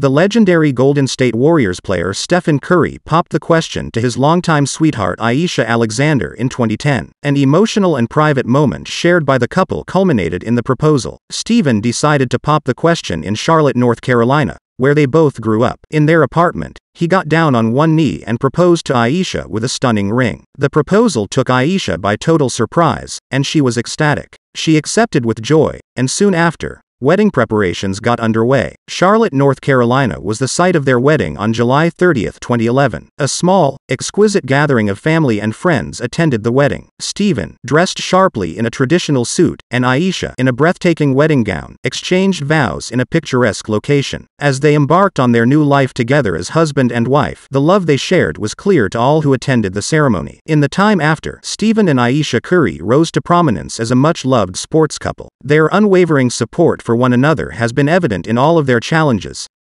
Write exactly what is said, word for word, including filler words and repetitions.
The legendary Golden State Warriors player Stephen Curry popped the question to his longtime sweetheart Ayesha Alexander in twenty ten. An emotional and private moment shared by the couple culminated in the proposal. Stephen decided to pop the question in Charlotte, North Carolina, where they both grew up. In their apartment, he got down on one knee and proposed to Ayesha with a stunning ring. The proposal took Ayesha by total surprise, and she was ecstatic. She accepted with joy, and soon after, wedding preparations got underway. Charlotte, North Carolina was the site of their wedding on July thirtieth, twenty eleven. A small, exquisite gathering of family and friends attended the wedding. Stephen, dressed sharply in a traditional suit, and Ayesha, in a breathtaking wedding gown, exchanged vows in a picturesque location. As they embarked on their new life together as husband and wife, the love they shared was clear to all who attended the ceremony. In the time after, Stephen and Ayesha Curry rose to prominence as a much-loved sports couple. Their unwavering support for one another has been evident in all of their challenges,